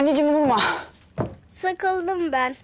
Anneciğim vurma. Sıkıldım ben.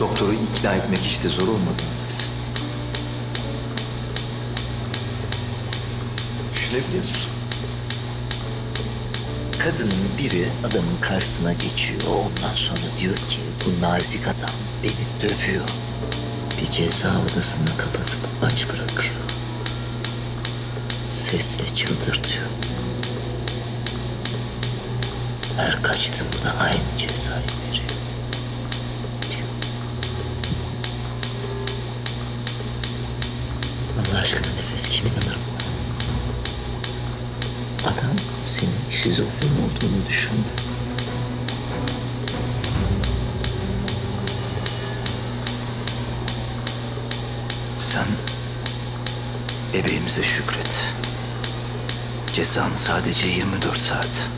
Doktoru ikna etmek hiç de zor olmadı. Düşünebiliyor musun? Kadının biri adamın karşısına geçiyor. Ondan sonra diyor ki bu nazik adam beni dövüyor. Bir ceza odasını kapatıp aç bırakıyor. Sesle çıldırtıyor. Her kaçtığımda aynı cezayı veriyor. Allah aşkına nefes, kim inanır bu? Adam senin şizofren olduğunu düşündü. Sen bebeğimize şükret. Cezan sadece 24 saat.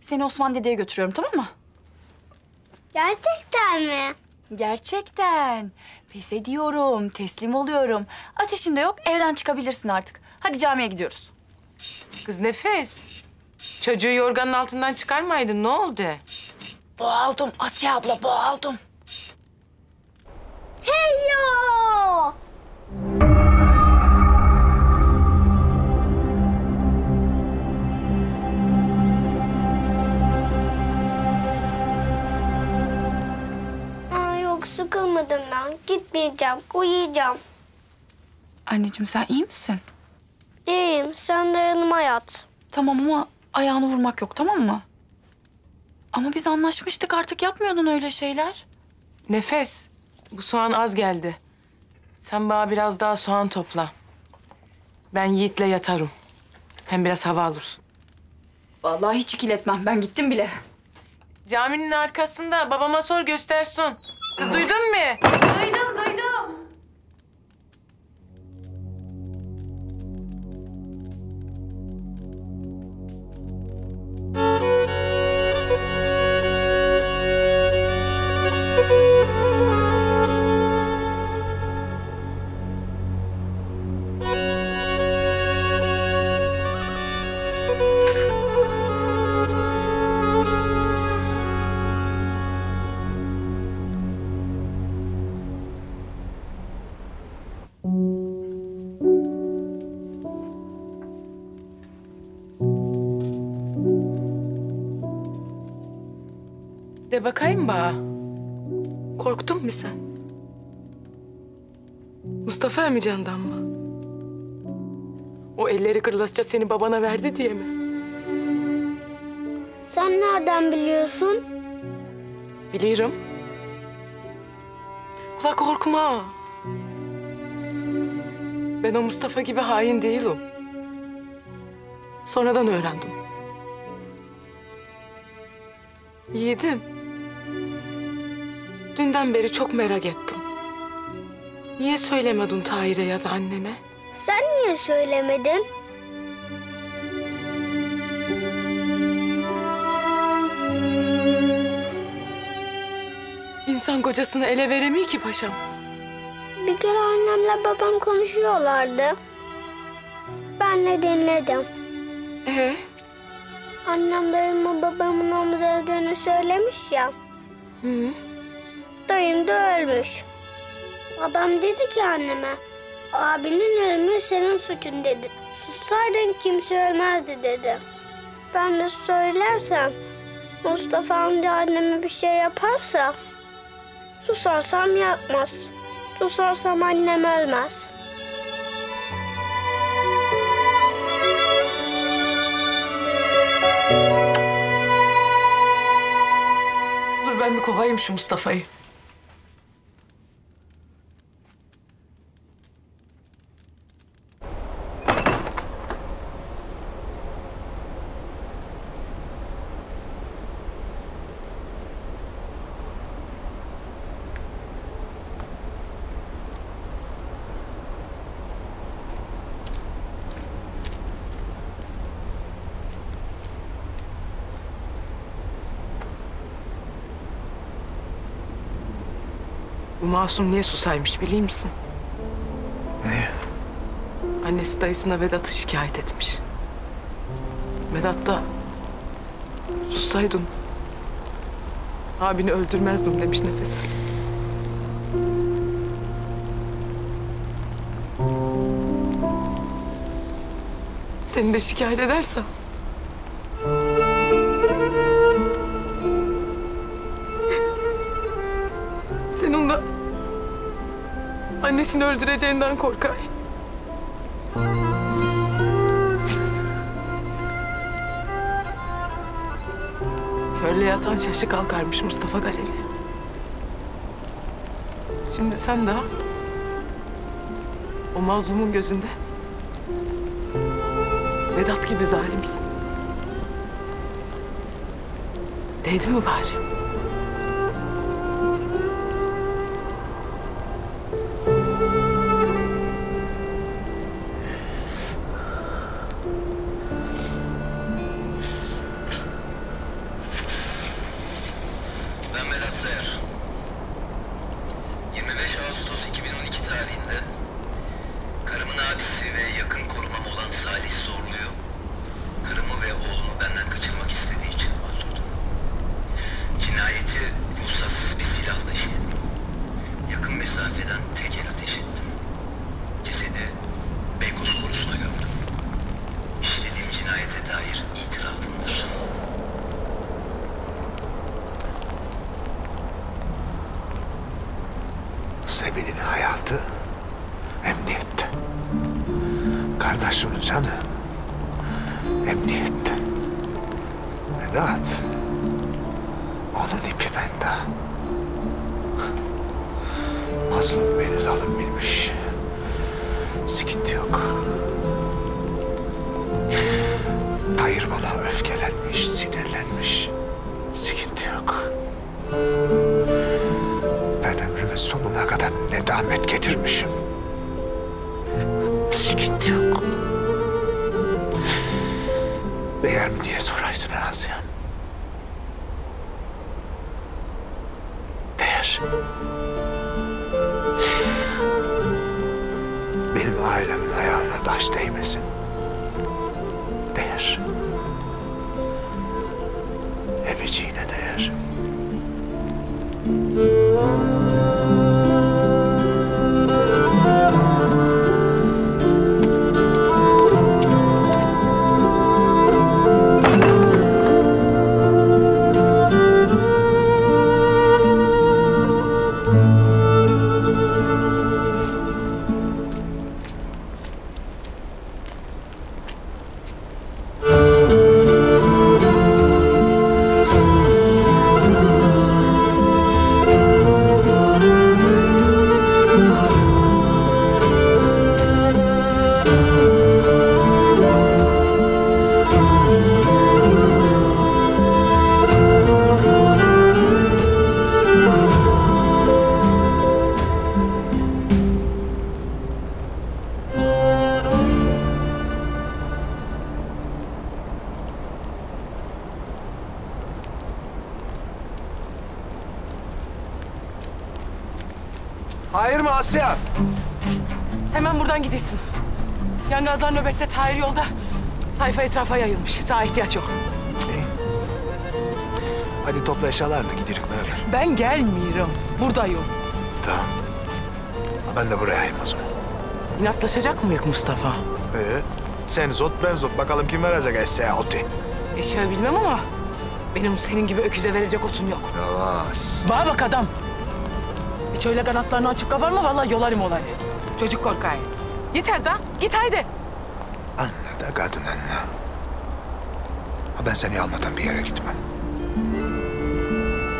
Seni Osman dedeye götürüyorum, tamam mı? Gerçekten mi? Gerçekten. Pes ediyorum, teslim oluyorum. Ateşin de yok, evden çıkabilirsin artık. Hadi camiye gidiyoruz. Kız Nefes, çocuğu yorganın altından çıkarmaydın, ne oldu? Boğaldım Asiye abla, boğaldım. Heyo! Sıkılmadım ben. Gitmeyeceğim. Uyuyacağım. Anneciğim sen iyi misin? İyiyim. Sen de yanıma yat. Tamam ama ayağını vurmak yok, tamam mı? Ama biz anlaşmıştık, artık yapmıyordun öyle şeyler. Nefes, bu soğan az geldi. Sen bana biraz daha soğan topla. Ben Yiğit'le yatarım. Hem biraz hava alırsın. Vallahi hiç ikiletmem. Ben gittim bile. Caminin arkasında. Babama sor, göstersin. Kız duydun mu? Duydum, duydum. De bakayım bana. Korktun mu sen? Mustafa Emican'dan mı? O elleri kırılasıca seni babana verdi diye mi? Sen nereden biliyorsun? Bilirim. Ula korkma. Ben o Mustafa gibi hain değilim. Sonradan öğrendim. Yiğidim. Dünden beri çok merak ettim. Niye söylemedin Tahir'e ya da annene? Sen niye söylemedin? İnsan kocasını ele veremiyor ki paşam. Bir kere annemle babam konuşuyorlardı. Ben de dinledim. Annem dayımın babamın onu dövdüğünü söylemiş ya. Dayım da ölmüş. Babam dedi ki anneme, abinin ölümü senin suçun dedi. Sussaydın kimse ölmezdi dedi. Ben de söylersem, Mustafa amca anneme bir şey yaparsa, susarsam yapmaz. Susarsam annem ölmez. Dur ben bir kovayım şu Mustafa'yı. Bu masum niye susaymış biliyor musun? Niye? Annesi dayısına Vedat'ı şikayet etmiş. Vedat da sussaydın abini öldürmezdim demiş Nefes'e. Seni de şikayet edersem sen onda annesini öldüreceğinden korkay. Körle yatan şaşı kalkarmış Mustafa Galeli. Şimdi sen daha o mazlumun gözünde Vedat gibi zalimsin. Değdi mi bari? Sevin'in hayatı emniyette. Kardeşimin canı emniyette. Vedat, onun ipi bende. Mazlum beni zalim bilmiş. Sıkıntı yok. Tahir bana öfkelenmiş, sinirlenmiş. Sıkıntı yok. Sonuna kadar nedamet getirmişim. Sıkıntı yok. Değer mi diye sorarsın Asiyem. Değer. Benim ailemin ayağına taş değmesin. Değer. Eveciğine değer. Hayır mı Asya? Hemen buradan gidiyorsun. Yani Nazlar nöbette, Tahir yolda. Tayfa etrafa yayılmış. Sağa ihtiyaç yok. İyi. Hadi topla eşyalarla gidelim. Ben gelmiyorum. Buradayım. Tamam. Ben de buraya o zaman. İnatlaşacak mıyık Mustafa? Sen zot, ben zot. Bakalım kim verecek eşeğe otu? Eşeği bilmem ama benim senin gibi öküze verecek otum yok. Yavaş. Bana bak adam. Hiç öyle kanatlarını açıp kabarma, vallahi yolarım olayı. Çocuk korkar. Yeter da, git haydi. Anne da kadın anne. Ben seni almadan bir yere gitmem.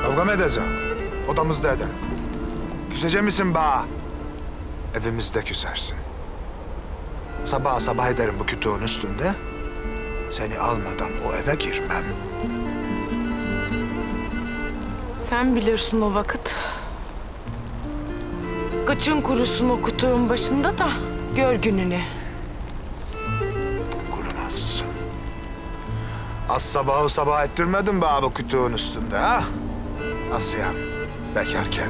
Kavga mı edeceğim? Odamızda edelim. Küsecek misin bana? Evimizde küsersin. Sabah sabah ederim bu kütüğün üstünde. Seni almadan o eve girmem. Sen bilirsin o vakit. Kıçın kurusun o kütüğün başında da gör gününü. Kurumaz. Az sabahı sabah ettirmedin bana bu kütüğün üstünde ha? Asya'm bekarken.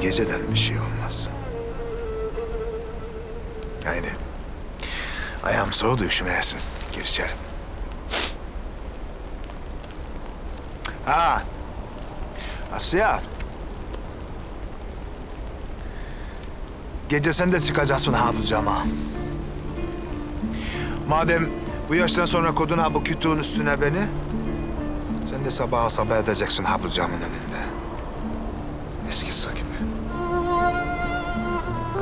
Geceden bir şey olmaz. Haydi. Ayağım soğudu, üşümeyesin. Gir içeri. Ha. Asya. Gece sen de çıkacaksın ha bu cama. Madem bu yaştan sonra kodun ha bu kütüğün üstüne beni, sen de sabaha sabah edeceksin ha bu camın önünde. Eskisi gibi.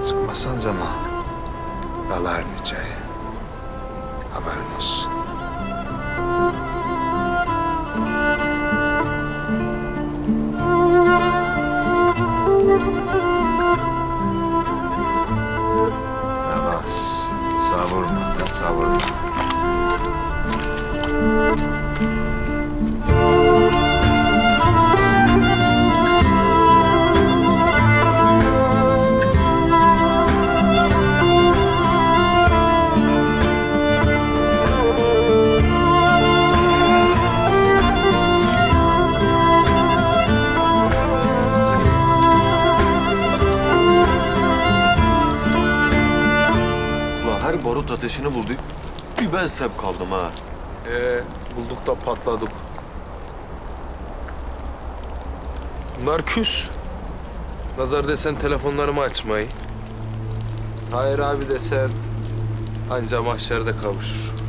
Çıkmasan cama, dalarım içeri. Haberin olsun. Yavaş, savurma da savurma. Barut ateşini bulduk. Bir ben sep kaldım ha. Bulduk da patladık. Bunlar küs. Nazar desen telefonlarımı açmayı. Tahir abi desen anca mahşerde kavuşur.